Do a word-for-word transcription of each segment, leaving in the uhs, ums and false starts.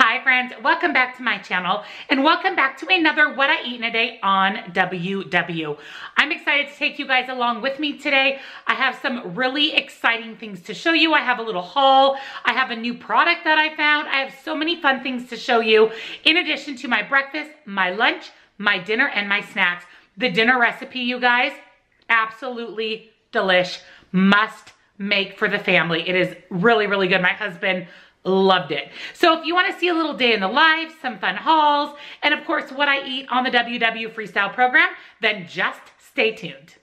Hi friends, welcome back to my channel and welcome back to another What I Eat in a Day on W W. I'm excited to take you guys along with me today. I have some really exciting things to show you. I have a little haul. I have a new product that I found. I have so many fun things to show you in addition to my breakfast, my lunch, my dinner, and my snacks. The dinner recipe, you guys, absolutely delish. Must make for the family. It is really, really good. My husband loved it. So if you want to see a little day in the life, some fun hauls, and of course what I eat on the W W Freestyle program, then just stay tuned.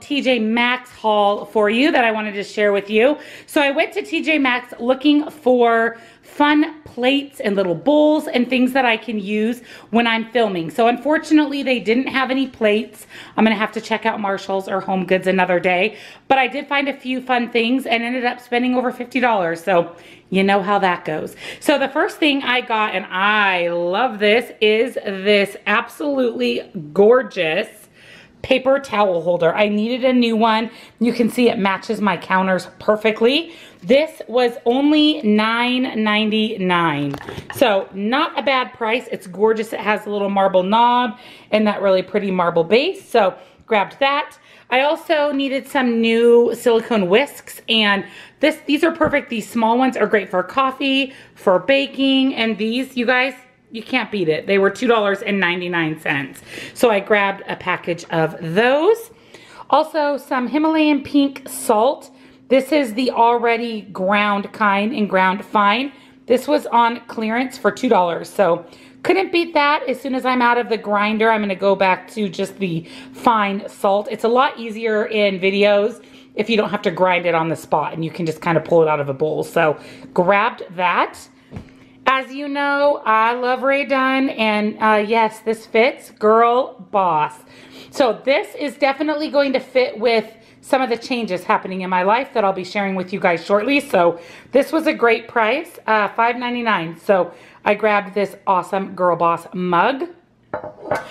T J Maxx haul for you that I wanted to share with you. So I went to T J Maxx looking for fun plates and little bowls and things that I can use when I'm filming. So unfortunately they didn't have any plates. I'm gonna have to check out Marshall's or Home Goods another day, but I did find a few fun things and ended up spending over fifty dollars. So you know how that goes. So the first thing I got, and I love this, is this absolutely gorgeous paper towel holder. I needed a new one. You can see it matches my counters perfectly. This was only nine ninety-nine. So not a bad price. It's gorgeous. It has a little marble knob and that really pretty marble base. So grabbed that. I also needed some new silicone whisks, and this these are perfect. These small ones are great for coffee, for baking, and these, you guys, you can't beat it. They were two ninety-nine. So I grabbed a package of those. Also some Himalayan pink salt. This is the already ground kind and ground fine. This was on clearance for two dollars. So couldn't beat that. As soon as I'm out of the grinder, I'm going to go back to just the fine salt. It's a lot easier in videos if you don't have to grind it on the spot and you can just kind of pull it out of a bowl. So grabbed that. As you know, I love Rae Dunn, and uh, yes, this fits. Girl boss. So this is definitely going to fit with some of the changes happening in my life that I'll be sharing with you guys shortly. So this was a great price, uh, five ninety-nine. So I grabbed this awesome Girl Boss mug.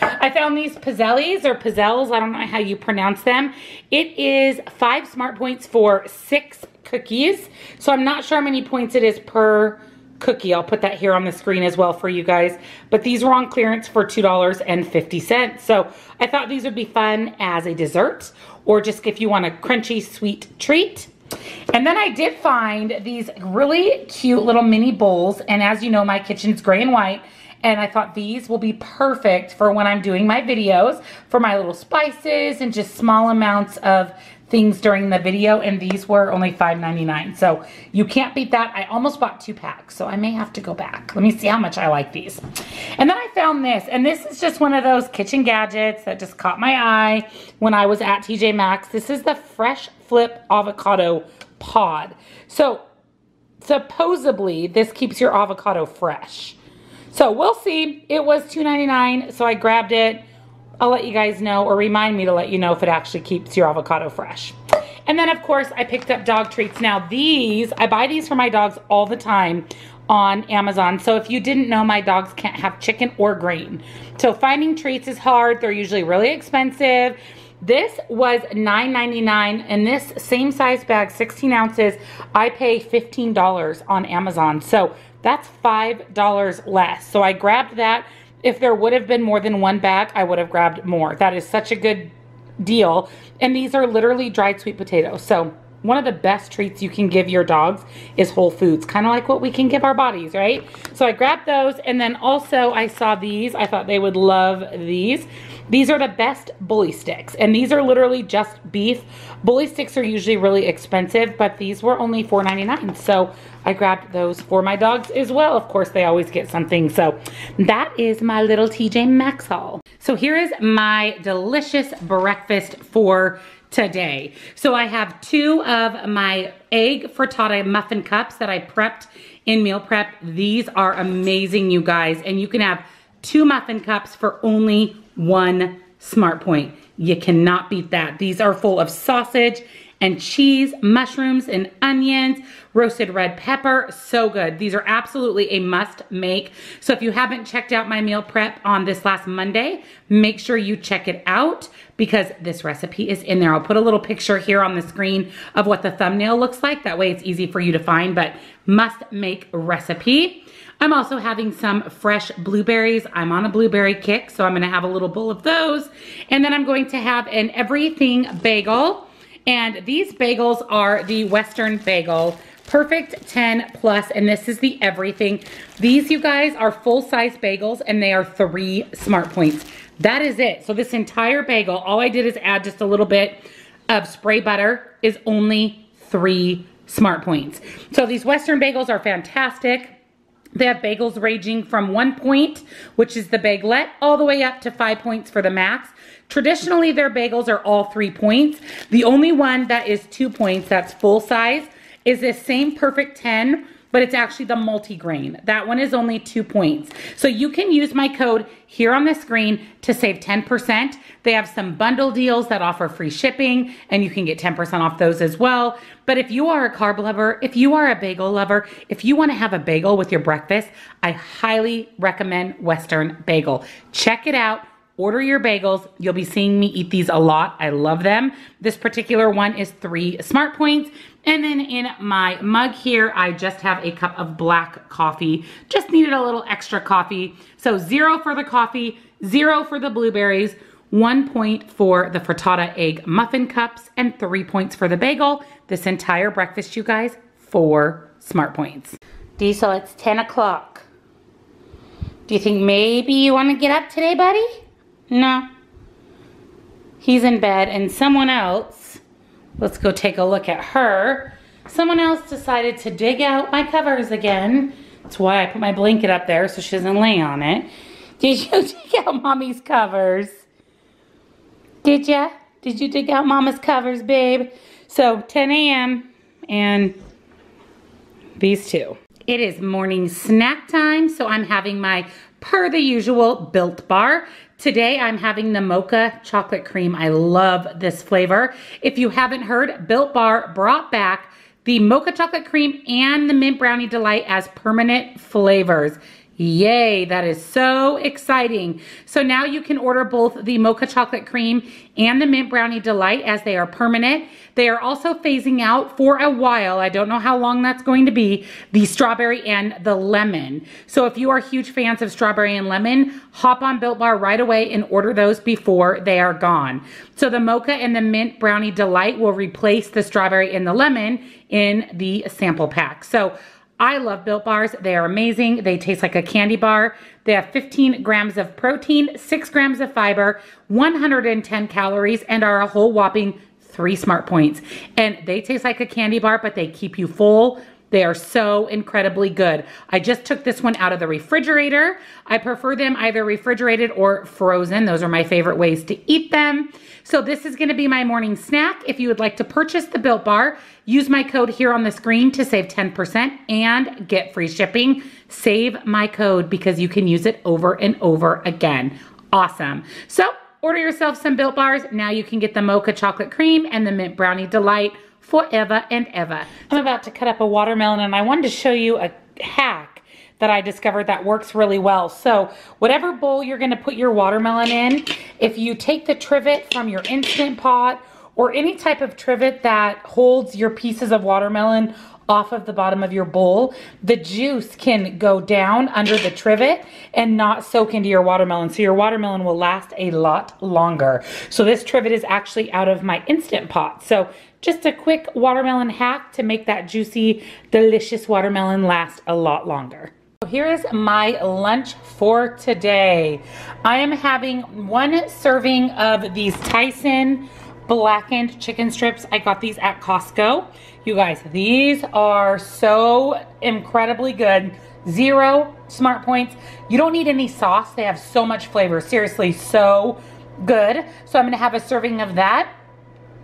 I found these Pizzelles or Pizzelles. I don't know how you pronounce them. It is five smart points for six cookies. So I'm not sure how many points it is per cookie. I'll put that here on the screen as well for you guys, but these were on clearance for two fifty. So I thought these would be fun as a dessert or just if you want a crunchy sweet treat. And then I did find these really cute little mini bowls, and as you know, my kitchen's gray and white, and I thought these will be perfect for when I'm doing my videos for my little spices and just small amounts of things during the video, and these were only five ninety-nine. So you can't beat that. I almost bought two packs, so I may have to go back. Let me see how much I like these. And then I found this, and this is just one of those kitchen gadgets that just caught my eye when I was at T J Maxx. This is the Fresh Flip Avocado Pod. So supposedly this keeps your avocado fresh. So we'll see. It was two ninety-nine, so I grabbed it. I'll let you guys know, or remind me to let you know if it actually keeps your avocado fresh. And then of course I picked up dog treats. Now these, I buy these for my dogs all the time on Amazon. So if you didn't know, my dogs can't have chicken or grain. So finding treats is hard. They're usually really expensive. This was nine ninety-nine, and this same size bag, sixteen ounces, I pay fifteen dollars on Amazon. So that's five dollars less. So I grabbed that. If there would have been more than one bag, I would have grabbed more. That is such a good deal. And these are literally dried sweet potatoes. So one of the best treats you can give your dogs is whole foods, kind of like what we can give our bodies, right? So I grabbed those, and then also I saw these. I thought they would love these. These are the best bully sticks, and these are literally just beef. Bully sticks are usually really expensive, but these were only four ninety-nine, so I grabbed those for my dogs as well. Of course, they always get something, so that is my little T J Maxx haul. So here is my delicious breakfast for today. So I have two of my egg frittata muffin cups that I prepped in meal prep. These are amazing, you guys, and you can have two muffin cups for only one smart point. You cannot beat that. These are full of sausage and cheese, mushrooms and onions, roasted red pepper, so good. These are absolutely a must make. So if you haven't checked out my meal prep on this last Monday, make sure you check it out because this recipe is in there. I'll put a little picture here on the screen of what the thumbnail looks like. That way it's easy for you to find, but must make recipe. I'm also having some fresh blueberries. I'm on a blueberry kick, so I'm gonna have a little bowl of those. And then I'm going to have an everything bagel. And these bagels are the Western Bagel, Perfect ten plus, and this is the everything. These, you guys, are full-size bagels, and they are three smart points. That is it. So this entire bagel, all I did is add just a little bit of spray butter, is only three smart points. So these Western Bagels are fantastic. They have bagels ranging from one point, which is the baguette, all the way up to five points for the max. Traditionally, their bagels are all three points. The only one that is two points, that's full size, is this same Perfect ten, but it's actually the multi-grain. That one is only two points. So you can use my code here on the screen to save ten percent. They have some bundle deals that offer free shipping, and you can get ten percent off those as well. But if you are a carb lover, if you are a bagel lover, if you want to have a bagel with your breakfast, I highly recommend Western Bagel. Check it out. Order your bagels. You'll be seeing me eat these a lot. I love them. This particular one is three smart points. And then in my mug here, I just have a cup of black coffee. Just needed a little extra coffee. So zero for the coffee, zero for the blueberries, one point for the frittata egg muffin cups, and three points for the bagel. This entire breakfast, you guys, four smart points. Diesel, it's ten o'clock. Do you think maybe you want to get up today, buddy? No, he's in bed, and someone else, let's go take a look at her. Someone else decided to dig out my covers again. That's why I put my blanket up there so she doesn't lay on it. Did you dig out mommy's covers? Did ya? Did you dig out mama's covers, babe? So ten a m and these two. It is morning snack time, so I'm having my, per the usual, Built Bar. Today, I'm having the mocha chocolate cream. I love this flavor. If you haven't heard, Built Bar brought back the mocha chocolate cream and the mint brownie delight as permanent flavors. Yay, that is so exciting. So now you can order both the mocha chocolate cream and the mint brownie delight as they are permanent. They are also phasing out for a while, I don't know how long that's going to be, the strawberry and the lemon. So if you are huge fans of strawberry and lemon, hop on Built Bar right away and order those before they are gone. So the mocha and the mint brownie delight will replace the strawberry and the lemon in the sample pack. So I love Built Bars. They are amazing. They taste like a candy bar. They have fifteen grams of protein, six grams of fiber, one hundred ten calories, and are a whole whopping three smart points. And they taste like a candy bar, but they keep you full. They are so incredibly good. I just took this one out of the refrigerator. I prefer them either refrigerated or frozen. Those are my favorite ways to eat them. So this is gonna be my morning snack. If you would like to purchase the Built Bar, use my code here on the screen to save ten percent and get free shipping. Save my code because you can use it over and over again. Awesome. So order yourself some Built Bars. Now you can get the mocha chocolate cream and the mint brownie delight forever and ever. I'm about to cut up a watermelon, and I wanted to show you a hack that I discovered that works really well. So whatever bowl you're gonna put your watermelon in, if you take the trivet from your Instant Pot or any type of trivet that holds your pieces of watermelon off of the bottom of your bowl, the juice can go down under the trivet and not soak into your watermelon. So your watermelon will last a lot longer. So this trivet is actually out of my Instant Pot. So just a quick watermelon hack to make that juicy, delicious watermelon last a lot longer. So here is my lunch for today. I am having one serving of these Tyson blackened chicken strips. I got these at Costco. You guys, these are so incredibly good. Zero smart points. You don't need any sauce. They have so much flavor. Seriously, so good. So I'm gonna have a serving of that.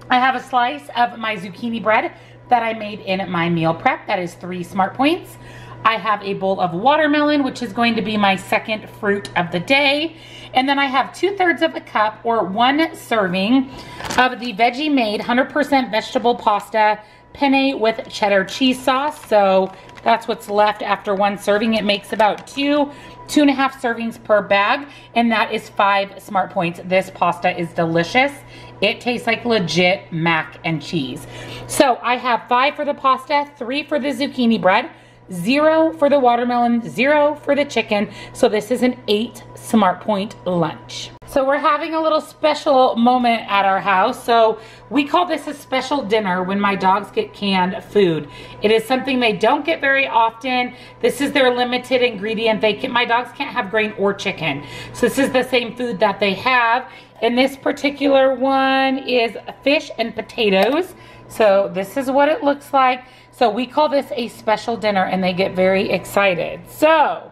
I have a slice of my zucchini bread that I made in my meal prep. That is three smart points. I have a bowl of watermelon, which is going to be my second fruit of the day. And then I have two thirds of a cup or one serving of the Veggie Made one hundred percent vegetable pasta penne with cheddar cheese sauce. So that's what's left after one serving. It makes about two, two and a half servings per bag. And that is five smart points. This pasta is delicious. It tastes like legit mac and cheese. So I have five for the pasta, three for the zucchini bread, zero for the watermelon, zero for the chicken. So this is an eight smart point lunch. So we're having a little special moment at our house. So we call this a special dinner when my dogs get canned food. It is something they don't get very often. This is their limited ingredient. They can, my dogs can't have grain or chicken. So this is the same food that they have. And this particular one is fish and potatoes. So this is what it looks like. So we call this a special dinner and they get very excited. So,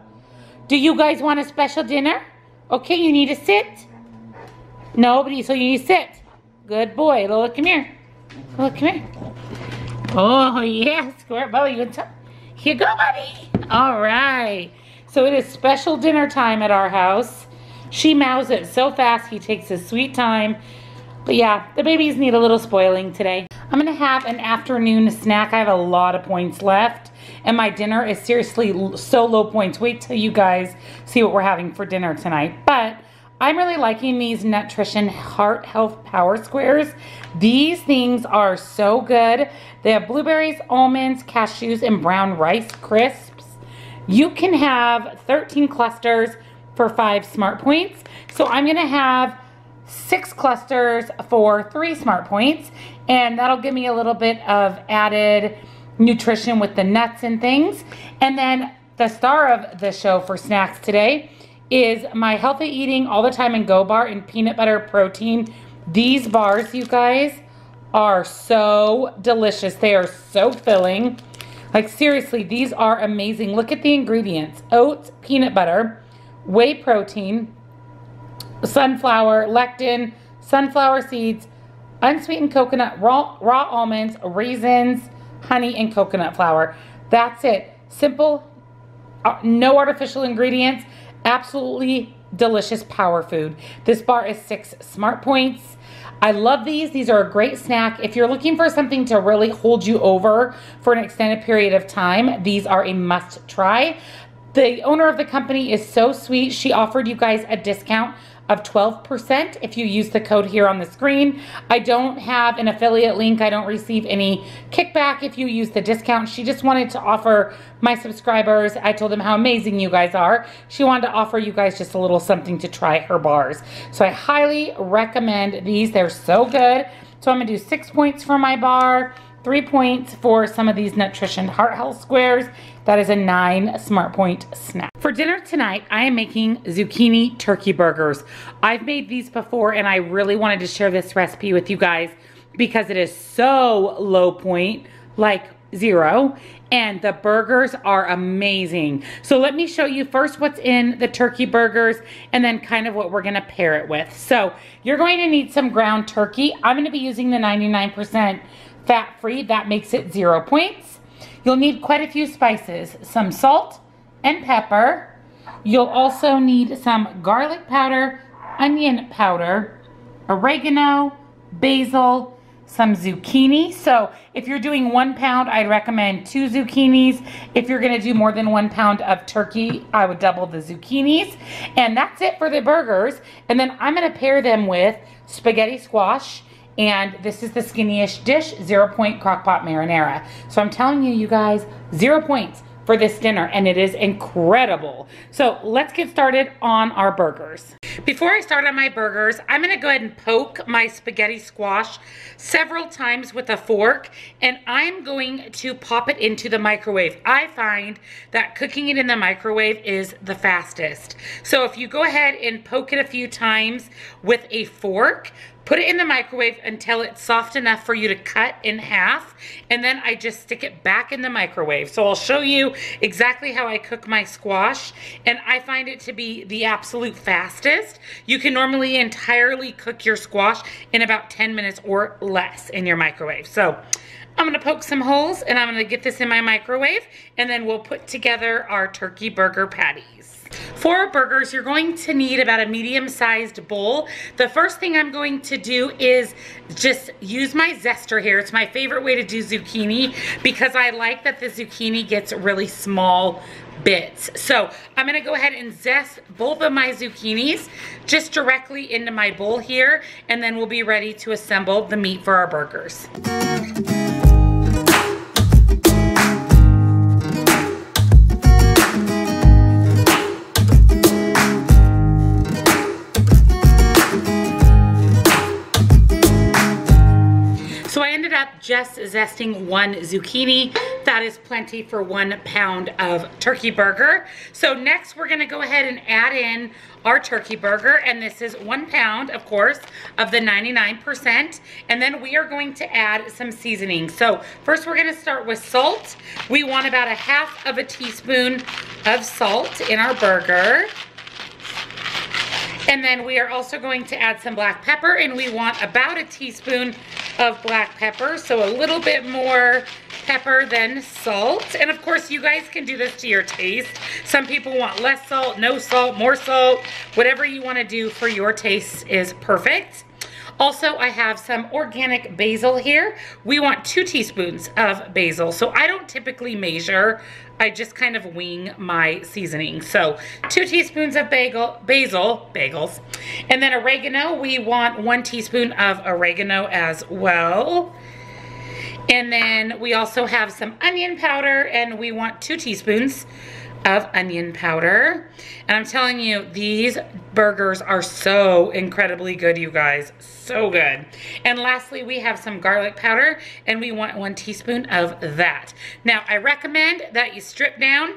do you guys want a special dinner? Okay, you need to sit. Nobody, so you need to sit. Good boy, Lola, come here. Lola, come here. Oh yeah, squirt belly. Here you go, buddy. All right. So it is special dinner time at our house. She mouths it so fast, he takes his sweet time. But yeah, the babies need a little spoiling today. I'm gonna have an afternoon snack. I have a lot of points left and my dinner is seriously so low points. Wait till you guys see what we're having for dinner tonight. But I'm really liking these Nutrition Heart Health Power Squares. These things are so good. They have blueberries, almonds, cashews, and brown rice crisps. You can have thirteen clusters for five smart points. So I'm gonna have six clusters for three smart points, and that'll give me a little bit of added nutrition with the nuts and things. And then the star of the show for snacks today is my Healthy Eating All the Time and Go Bar and peanut butter protein. These bars, you guys, are so delicious. They are so filling. Like seriously, these are amazing. Look at the ingredients: oats, peanut butter, whey protein, sunflower lectin, sunflower seeds, unsweetened coconut, raw, raw almonds, raisins, honey, and coconut flour. That's it. Simple, no artificial ingredients, absolutely delicious power food. This bar is six smart points. I love these. These are a great snack. If you're looking for something to really hold you over for an extended period of time, these are a must try. The owner of the company is so sweet. She offered you guys a discount of twelve percent if you use the code here on the screen. I don't have an affiliate link. I don't receive any kickback if you use the discount. She just wanted to offer my subscribers. I told them how amazing you guys are. She wanted to offer you guys just a little something to try her bars. So I highly recommend these. They're so good. So I'm gonna do six points for my bar, three points for some of these Nutrition Heart Health Squares. That is a nine smart point snack. For dinner tonight, I am making zucchini turkey burgers. I've made these before and I really wanted to share this recipe with you guys because it is so low point, like zero, and the burgers are amazing. So let me show you first what's in the turkey burgers and then kind of what we're gonna pair it with. So you're going to need some ground turkey. I'm gonna be using the ninety-nine percent fat-free. That makes it zero points. You'll need quite a few spices, some salt and pepper. You'll also need some garlic powder, onion powder, oregano, basil, some zucchini. So if you're doing one pound, I'd recommend two zucchinis. If you're gonna do more than one pound of turkey, I would double the zucchinis. And that's it for the burgers. And then I'm gonna pair them with spaghetti squash And this is the Skinny-ish Dish Zero Point Crock Pot Marinara. So I'm telling you, you guys, zero points for this dinner, and it is incredible. So let's get started on our burgers. Before I start on my burgers, I'm gonna go ahead and poke my spaghetti squash several times with a fork, and I'm going to pop it into the microwave. I find that cooking it in the microwave is the fastest. So if you go ahead and poke it a few times with a fork, put it in the microwave until it's soft enough for you to cut in half, and then I just stick it back in the microwave. So I'll show you exactly how I cook my squash, and I find it to be the absolute fastest. You can normally entirely cook your squash in about ten minutes or less in your microwave. So I'm gonna poke some holes, and I'm gonna get this in my microwave, and then we'll put together our turkey burger patties. For our burgers, you're going to need about a medium-sized bowl. The first thing I'm going to do is just use my zester here. It's my favorite way to do zucchini because I like that the zucchini gets really small bits. So I'm gonna go ahead and zest both of my zucchinis just directly into my bowl here, and then we'll be ready to assemble the meat for our burgers. Just zesting one zucchini. That is plenty for one pound of turkey burger. So next we're gonna go ahead and add in our turkey burger, and this is one pound, of course, of the ninety-nine percent. And then we are going to add some seasoning. So first we're gonna start with salt. We want about a half of a teaspoon of salt in our burger. And then we are also going to add some black pepper, and we want about a teaspoon of black pepper, so a little bit more pepper than salt. And of course, you guys can do this to your taste. Some people want less salt, no salt, more salt. Whatever you want to do for your taste is perfect. Also, I have some organic basil here. We want two teaspoons of basil. So I don't typically measure. I just kind of wing my seasoning. So two teaspoons of bagel, basil, bagels. And then oregano, we want one teaspoon of oregano as well. And then we also have some onion powder, and we want two teaspoons of onion powder. And I'm telling you, these burgers are so incredibly good, you guys. So good. And lastly, we have some garlic powder, and we want one teaspoon of that. Now, I recommend that you strip down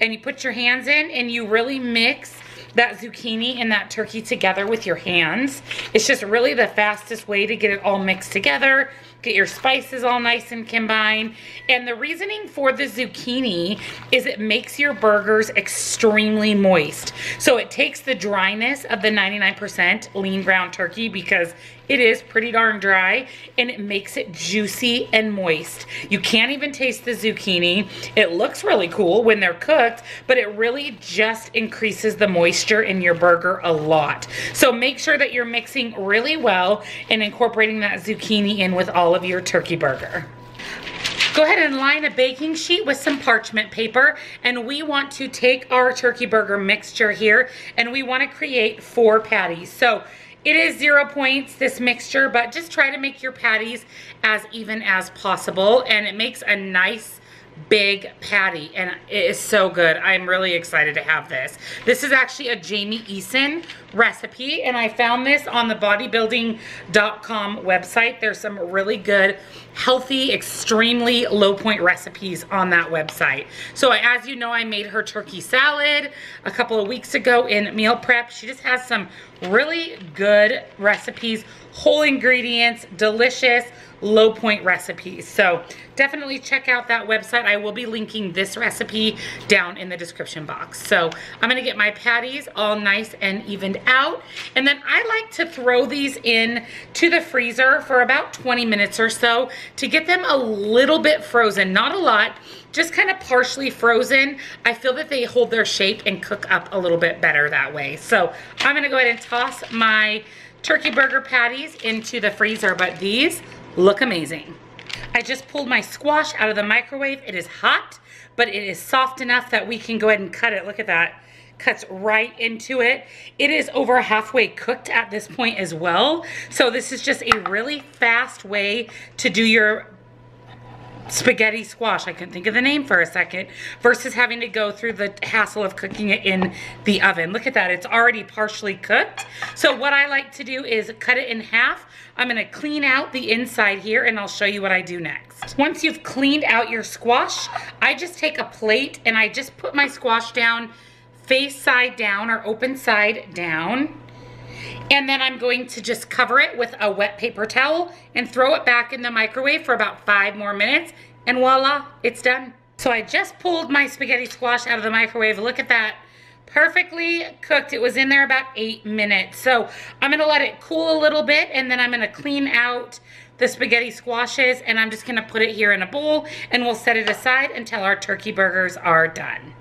and you put your hands in and you really mix that zucchini and that turkey together with your hands. It's just really the fastest way to get it all mixed together, get your spices all nice and combined. And the reasoning for the zucchini is it makes your burgers extremely moist. So it takes the dryness of the ninety-nine percent lean ground turkey, because it is pretty darn dry, and it makes it juicy and moist. You can't even taste the zucchini. It looks really cool when they're cooked, but it really just increases the moisture in your burger a lot. So make sure that you're mixing really well and incorporating that zucchini in with all of your turkey burger. Go ahead and line a baking sheet with some parchment paper, and we want to take our turkey burger mixture here, and we want to create four patties. So it is zero points, this mixture, but just try to make your patties as even as possible, and it makes a nice big patty, and it is so good. I'm really excited to have this. This is actually a Jamie Eason recipe, and I found this on the bodybuilding dot com website. There's some really good, healthy, extremely low point recipes on that website. So as you know, I made her turkey salad a couple of weeks ago in meal prep. She just has some really good recipes, whole ingredients, delicious, low point recipes. So definitely check out that website. I will be linking this recipe down in the description box. So I'm gonna get my patties all nice and evened out. And then I like to throw these in to the freezer for about twenty minutes or so to get them a little bit frozen, not a lot, just kind of partially frozen. I feel that they hold their shape and cook up a little bit better that way. So I'm gonna go ahead and toss my turkey burger patties into the freezer, but these look amazing. I just pulled my squash out of the microwave. It is hot, but it is soft enough that we can go ahead and cut it. Look at that. cuts right into it. It is over halfway cooked at this point as well. So this is just a really fast way to do your spaghetti squash. I couldn't think of the name for a second, versus having to go through the hassle of cooking it in the oven. Look at that, it's already partially cooked. So what I like to do is cut it in half. I'm gonna clean out the inside here and I'll show you what I do next. Once you've cleaned out your squash, I just take a plate and I just put my squash down face side down or open side down. And then I'm going to just cover it with a wet paper towel and throw it back in the microwave for about five more minutes, and voila, it's done. So I just pulled my spaghetti squash out of the microwave. Look at that. Perfectly cooked. It was in there about eight minutes. So I'm gonna let it cool a little bit, and then I'm gonna clean out the spaghetti squashes, and I'm just gonna put it here in a bowl, and we'll set it aside until our turkey burgers are done.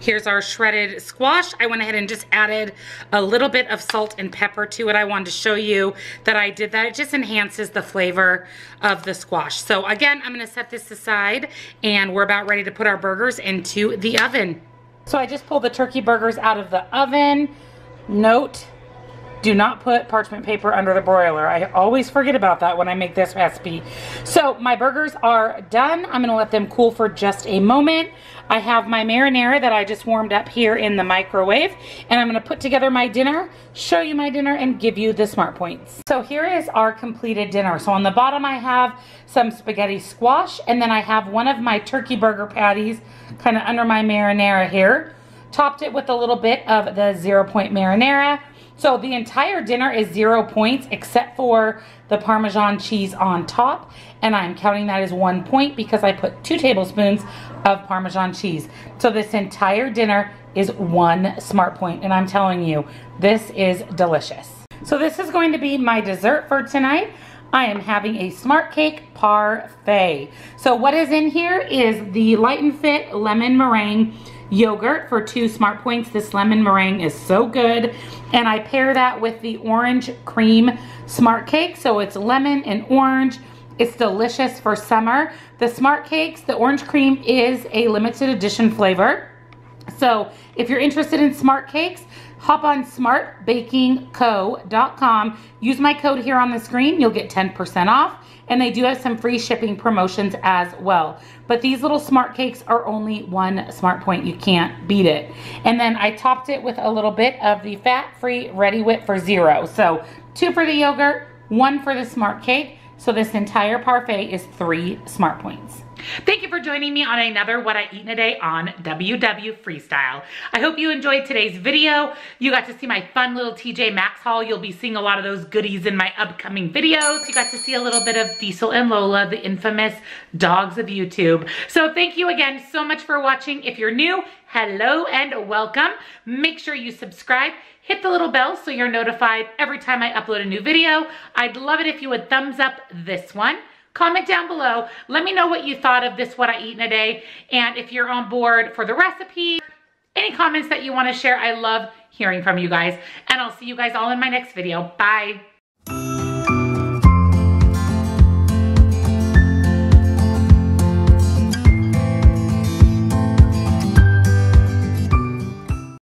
Here's our shredded squash. I went ahead and just added a little bit of salt and pepper to it. I wanted to show you that I did that. It just enhances the flavor of the squash. So again, I'm gonna set this aside and we're about ready to put our burgers into the oven. So I just pulled the turkey burgers out of the oven. Note, do not put parchment paper under the broiler. I always forget about that when I make this recipe. So my burgers are done. I'm gonna let them cool for just a moment. I have my marinara that I just warmed up here in the microwave, and I'm gonna put together my dinner, show you my dinner, and give you the smart points. So here is our completed dinner. So on the bottom I have some spaghetti squash, and then I have one of my turkey burger patties kind of under my marinara here. Topped it with a little bit of the zero point marinara. So the entire dinner is zero points except for the Parmesan cheese on top, and I'm counting that as one point because I put two tablespoons of Parmesan cheese. So this entire dinner is one smart point, and I'm telling you, this is delicious. So this is going to be my dessert for tonight. I am having a smart cake parfait. So what is in here is the Light and Fit lemon meringue yogurt for two smart points. This lemon meringue is so good, and I pair that with the orange cream smart cake. So it's lemon and orange. It's delicious for summer. The smart cakes, the orange cream is a limited edition flavor. So if you're interested in smart cakes, hop on smart baking co dot com. Use my code here on the screen. You'll get ten percent off. And they do have some free shipping promotions as well. But these little smart cakes are only one smart point. You can't beat it. And then I topped it with a little bit of the fat-free Ready Whip for zero. So two for the yogurt, one for the smart cake. So this entire parfait is three smart points. Thank you for joining me on another What I Eat in a Day on W W Freestyle. I hope you enjoyed today's video. You got to see my fun little T J Maxx haul. You'll be seeing a lot of those goodies in my upcoming videos. You got to see a little bit of Diesel and Lola, the infamous dogs of YouTube. So thank you again so much for watching. If you're new, hello and welcome. Make sure you subscribe. Hit the little bell so you're notified every time I upload a new video. I'd love it if you would thumbs up this one. Comment down below. Let me know what you thought of this What I Eat in a Day, and if you're on board for the recipe, any comments that you want to share. I love hearing from you guys, and I'll see you guys all in my next video. Bye.